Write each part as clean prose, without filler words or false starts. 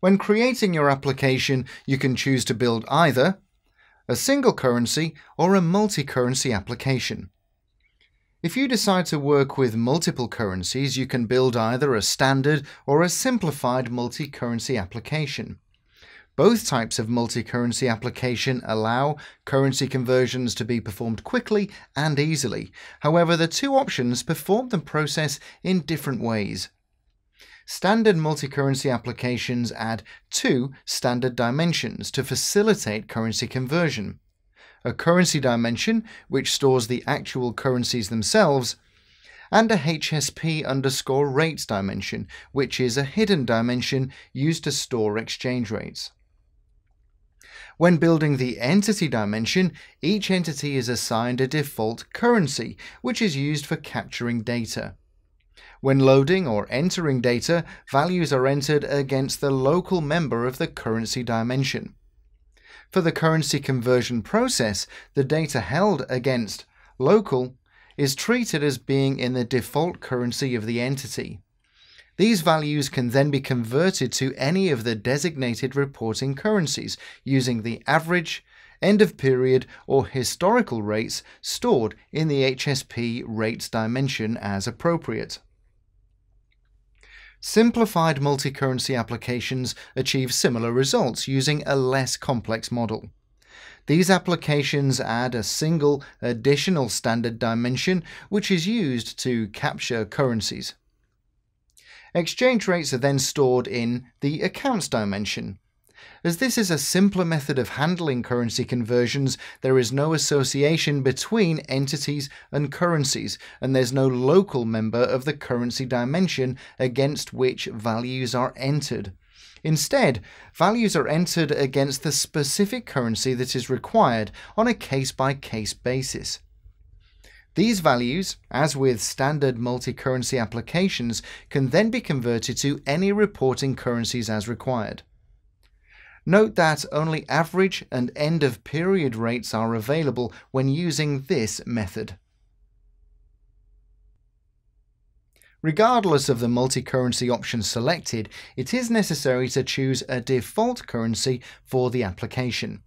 When creating your application, you can choose to build either a single currency or a multi-currency application. If you decide to work with multiple currencies, you can build either a standard or a simplified multi-currency application. Both types of multi-currency application allow currency conversions to be performed quickly and easily. However, the two options perform the process in different ways. Standard multi-currency applications add two standard dimensions to facilitate currency conversion. A currency dimension, which stores the actual currencies themselves, and a HSP_rates dimension, which is a hidden dimension used to store exchange rates. When building the entity dimension, each entity is assigned a default currency, which is used for capturing data. When loading or entering data, values are entered against the local member of the currency dimension. For the currency conversion process, the data held against local is treated as being in the default currency of the entity. These values can then be converted to any of the designated reporting currencies using the average, end of period, or historical rates stored in the HSP rates dimension as appropriate. Simplified multi-currency applications achieve similar results using a less complex model. These applications add a single additional standard dimension, which is used to capture currencies. Exchange rates are then stored in the accounts dimension. As this is a simpler method of handling currency conversions, there is no association between entities and currencies, and there's no local member of the currency dimension against which values are entered. Instead, values are entered against the specific currency that is required on a case-by-case basis. These values, as with standard multi-currency applications, can then be converted to any reporting currencies as required. Note that only average and end-of-period rates are available when using this method. Regardless of the multi-currency option selected, it is necessary to choose a default currency for the application.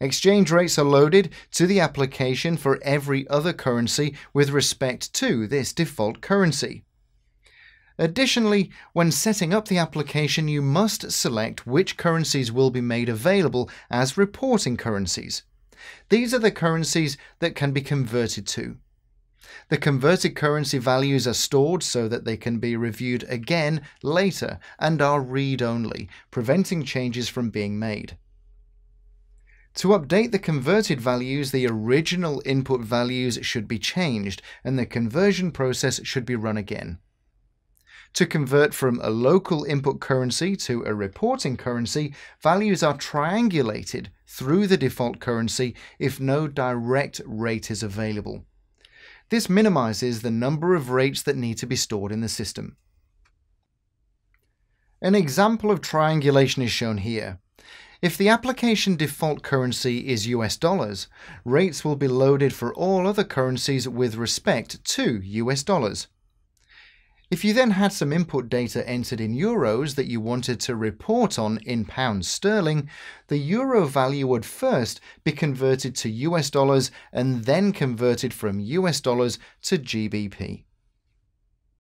Exchange rates are loaded to the application for every other currency with respect to this default currency. Additionally, when setting up the application, you must select which currencies will be made available as reporting currencies. These are the currencies that can be converted to. The converted currency values are stored so that they can be reviewed again later and are read-only, preventing changes from being made. To update the converted values, the original input values should be changed and the conversion process should be run again. To convert from a local input currency to a reporting currency, values are triangulated through the default currency if no direct rate is available. This minimizes the number of rates that need to be stored in the system. An example of triangulation is shown here. If the application default currency is US dollars, rates will be loaded for all other currencies with respect to US dollars. If you then had some input data entered in euros that you wanted to report on in pounds sterling, the euro value would first be converted to US dollars and then converted from US dollars to GBP.